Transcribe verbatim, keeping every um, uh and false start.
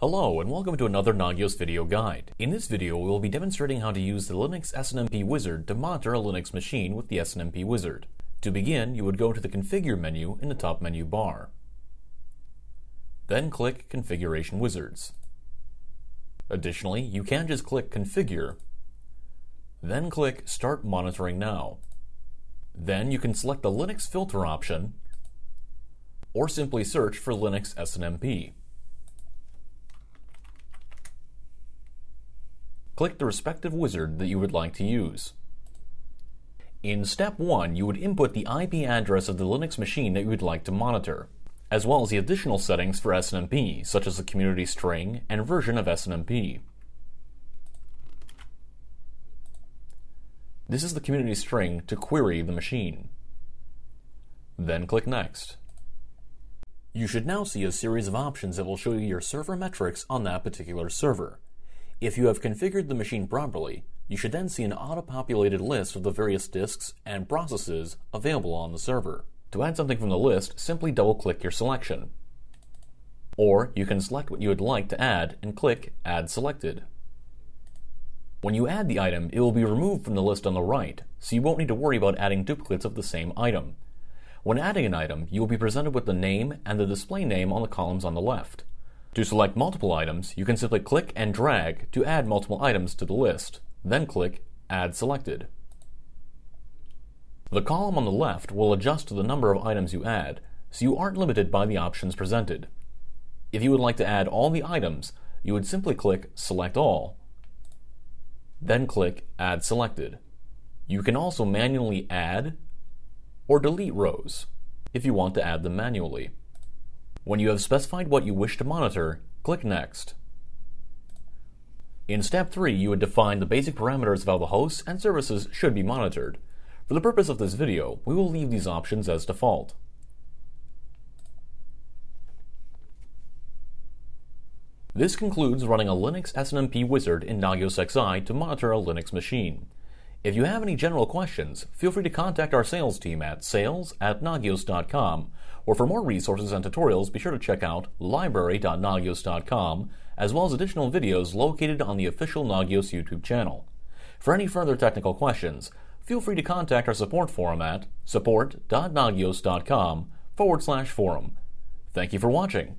Hello and welcome to another Nagios video guide. In this video we will be demonstrating how to use the Linux S N M P Wizard to monitor a Linux machine with the S N M P Wizard. To begin, you would go to the Configure menu in the top menu bar. Then click Configuration Wizards. Additionally, you can just click Configure. Then click Start Monitoring Now. Then you can select the Linux filter option or simply search for Linux S N M P. Click the respective wizard that you would like to use. In step one, you would input the I P address of the Linux machine that you would like to monitor, as well as the additional settings for S N M P, such as the community string and version of S N M P. This is the community string to query the machine. Then click Next. You should now see a series of options that will show you your server metrics on that particular server. If you have configured the machine properly, you should then see an auto-populated list of the various disks and processes available on the server. To add something from the list, simply double-click your selection. Or you can select what you would like to add and click Add Selected. When you add the item, it will be removed from the list on the right, so you won't need to worry about adding duplicates of the same item. When adding an item, you will be presented with the name and the display name on the columns on the left. To select multiple items, you can simply click and drag to add multiple items to the list, then click Add Selected. The column on the left will adjust to the number of items you add, so you aren't limited by the options presented. If you would like to add all the items, you would simply click Select All, then click Add Selected. You can also manually add or delete rows if you want to add them manually. When you have specified what you wish to monitor, click Next. In step three, you would define the basic parameters of how the hosts and services should be monitored. For the purpose of this video, we will leave these options as default. This concludes running a Linux S N M P Wizard in Nagios X I to monitor a Linux machine. If you have any general questions, feel free to contact our sales team at sales at nagios dot com. Or for more resources and tutorials, be sure to check out library dot nagios dot com, as well as additional videos located on the official Nagios YouTube channel. For any further technical questions, feel free to contact our support forum at support dot nagios dot com forward slash forum. Thank you for watching.